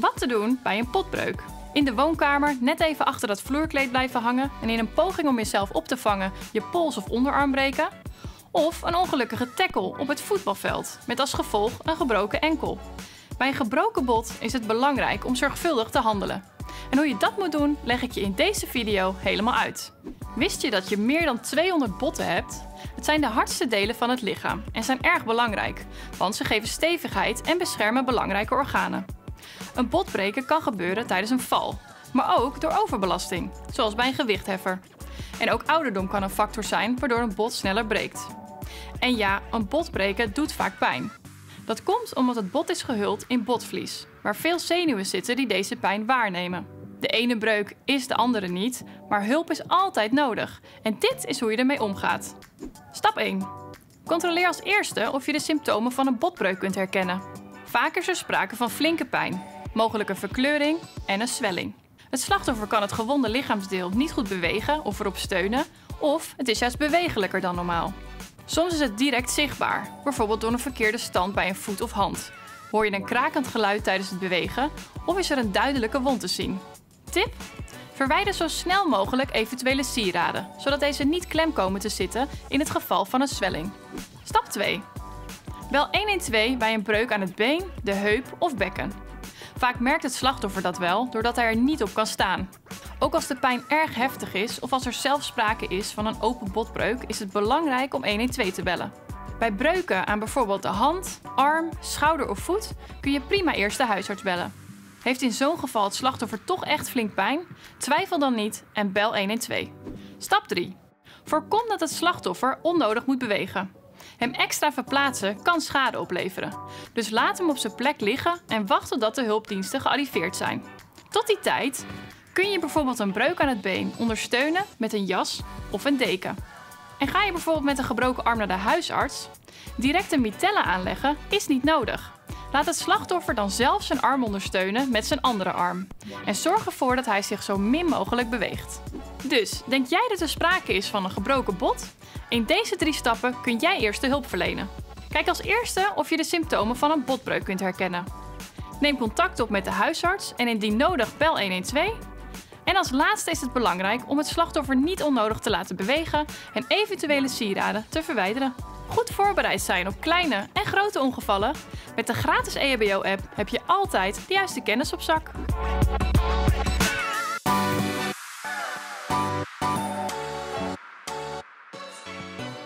Wat te doen bij een potbreuk? In de woonkamer net even achter dat vloerkleed blijven hangen en in een poging om jezelf op te vangen je pols of onderarm breken? Of een ongelukkige tackle op het voetbalveld met als gevolg een gebroken enkel? Bij een gebroken bot is het belangrijk om zorgvuldig te handelen. En hoe je dat moet doen, leg ik je in deze video helemaal uit. Wist je dat je meer dan 200 botten hebt? Het zijn de hardste delen van het lichaam en zijn erg belangrijk, want ze geven stevigheid en beschermen belangrijke organen. Een botbreken kan gebeuren tijdens een val, maar ook door overbelasting, zoals bij een gewichtheffer. En ook ouderdom kan een factor zijn waardoor een bot sneller breekt. En ja, een botbreken doet vaak pijn. Dat komt omdat het bot is gehuld in botvlies, waar veel zenuwen zitten die deze pijn waarnemen. De ene breuk is de andere niet, maar hulp is altijd nodig. En dit is hoe je ermee omgaat. Stap 1. Controleer als eerste of je de symptomen van een botbreuk kunt herkennen. Vaak is er sprake van flinke pijn, mogelijk een verkleuring en een zwelling. Het slachtoffer kan het gewonde lichaamsdeel niet goed bewegen of erop steunen, of het is juist bewegelijker dan normaal. Soms is het direct zichtbaar, bijvoorbeeld door een verkeerde stand bij een voet of hand. Hoor je een krakend geluid tijdens het bewegen of is er een duidelijke wond te zien? Tip: verwijder zo snel mogelijk eventuele sieraden, zodat deze niet klem komen te zitten in het geval van een zwelling. Stap 2. Bel 112 bij een breuk aan het been, de heup of bekken. Vaak merkt het slachtoffer dat wel, doordat hij er niet op kan staan. Ook als de pijn erg heftig is of als er zelfs sprake is van een open botbreuk, is het belangrijk om 112 te bellen. Bij breuken aan bijvoorbeeld de hand, arm, schouder of voet kun je prima eerst de huisarts bellen. Heeft in zo'n geval het slachtoffer toch echt flink pijn? Twijfel dan niet en bel 112. Stap 3. Voorkom dat het slachtoffer onnodig moet bewegen. Hem extra verplaatsen kan schade opleveren. Dus laat hem op zijn plek liggen en wacht totdat de hulpdiensten gearriveerd zijn. Tot die tijd kun je bijvoorbeeld een breuk aan het been ondersteunen met een jas of een deken. En ga je bijvoorbeeld met een gebroken arm naar de huisarts? Direct een mitella aanleggen is niet nodig. Laat het slachtoffer dan zelf zijn arm ondersteunen met zijn andere arm. En zorg ervoor dat hij zich zo min mogelijk beweegt. Dus, denk jij dat er sprake is van een gebroken bot? In deze 3 stappen kun jij eerst de hulp verlenen. Kijk als eerste of je de symptomen van een botbreuk kunt herkennen. Neem contact op met de huisarts en indien nodig bel 112. En als laatste is het belangrijk om het slachtoffer niet onnodig te laten bewegen en eventuele sieraden te verwijderen. Goed voorbereid zijn op kleine en grote ongevallen? Met de gratis EHBO-app heb je altijd de juiste kennis op zak.